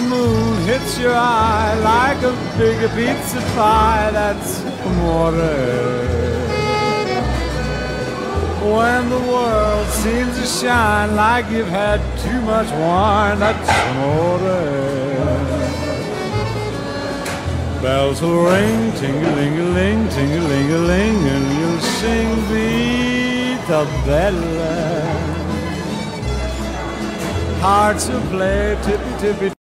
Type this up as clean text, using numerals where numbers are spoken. the moon hits your eye like a big pizza pie, that's amore. When the world seems to shine like you've had too much wine, that's amore. Bells will ring, ting-a-ling-a-ling, ting-a-ling-a-ling, and you'll sing Vita Bella. Hearts will play, tippy-tippy.